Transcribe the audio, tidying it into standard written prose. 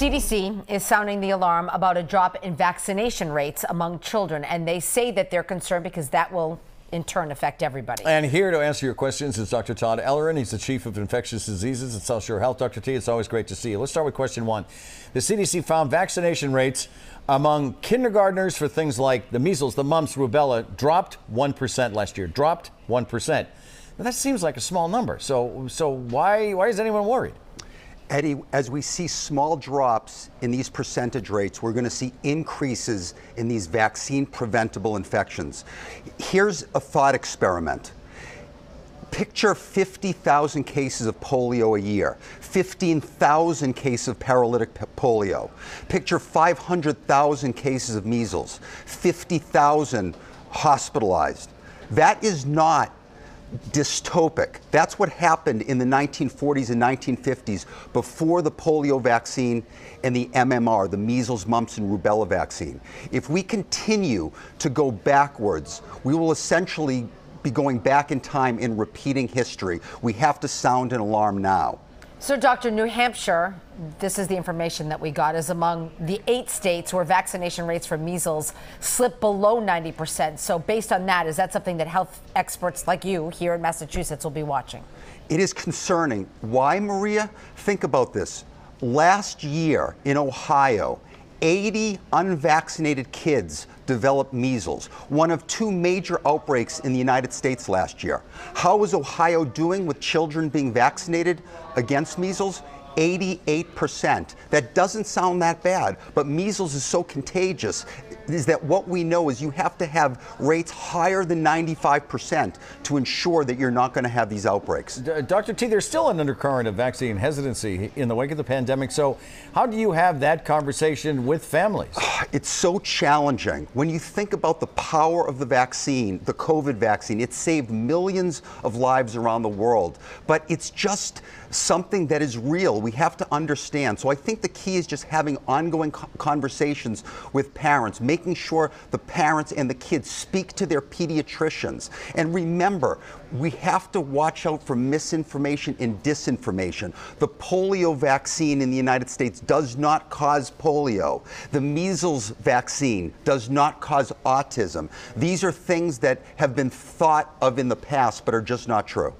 CDC is sounding the alarm about a drop in vaccination rates among children, and they say that they're concerned because that will in turn affect everybody. And here to answer your questions is Dr. Todd Ellerin. He's the Chief of Infectious Diseases at South Shore Health. Dr. T, it's always great to see you. Let's start with question one. The CDC found vaccination rates among kindergartners for things like the measles, the mumps, rubella dropped 1% last year, dropped 1%. Now, that seems like a small number. So why is anyone worried? Eddie, as we see small drops in these percentage rates, we're going to see increases in these vaccine-preventable infections. Here's a thought experiment. Picture 50,000 cases of polio a year, 15,000 cases of paralytic polio. Picture 500,000 cases of measles, 50,000 hospitalized. That is not dystopic. That's what happened in the 1940s and 1950s before the polio vaccine and the MMR, the measles, mumps, and rubella vaccine. If we continue to go backwards, we will essentially be going back in time and repeating history. We have to sound an alarm now. So, Dr. New Hampshire, this is the information that we got, is among the 8 states where vaccination rates for measles slipped below 90%. So based on that, is that something that health experts like you here in Massachusetts will be watching? It is concerning. Why, Maria? Think about this. Last year in Ohio, 80 unvaccinated kids developed measles, one of 2 major outbreaks in the United States last year. How was Ohio doing with children being vaccinated against measles? 88%. That doesn't sound that bad, but measles is so contagious is that what we know is you have to have rates higher than 95% to ensure that you're not going to have these outbreaks. Dr. T, there's still an undercurrent of vaccine hesitancy in the wake of the pandemic, so how do you have that conversation with families? It's so challenging. When you think about the power of the vaccine, the COVID vaccine, it saved millions of lives around the world, but it's just something that is real. We have to understand. So I think the key is just having ongoing conversations with parents, making sure the parents and the kids speak to their pediatricians. And remember, we have to watch out for misinformation and disinformation. The polio vaccine in the United States does not cause polio. The measles vaccine does not cause autism. These are things that have been thought of in the past but are just not true.